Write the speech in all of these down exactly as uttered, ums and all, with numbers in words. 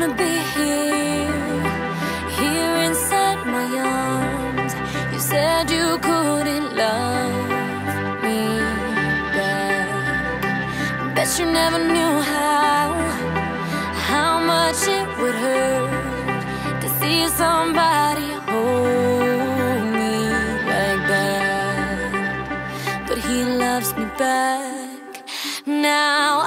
wanna be here, here inside my arms. You said you couldn't love me back. Bet you never knew how, how much it would hurt to see somebody hold me like that. But he loves me back now.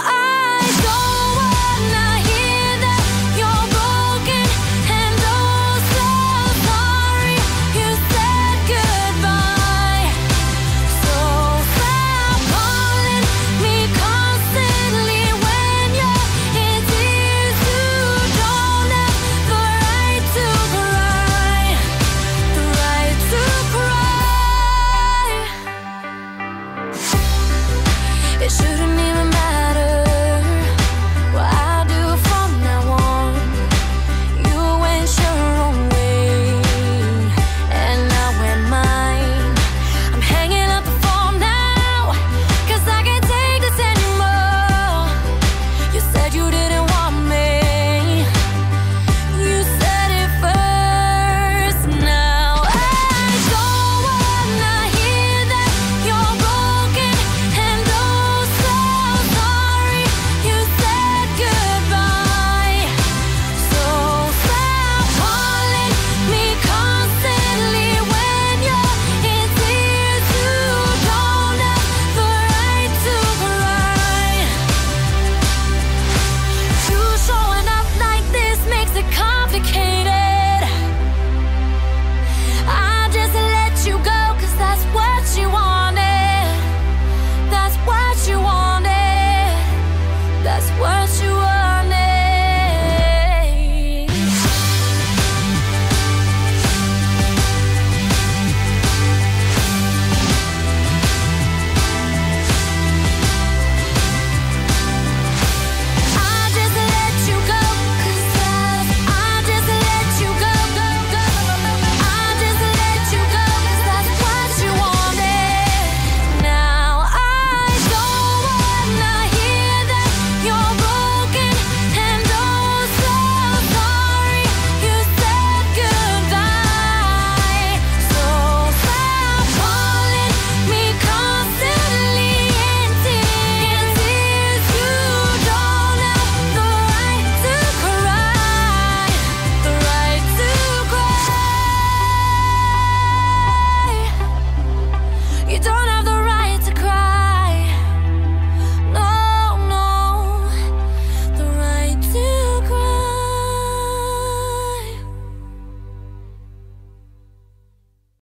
I shouldn't even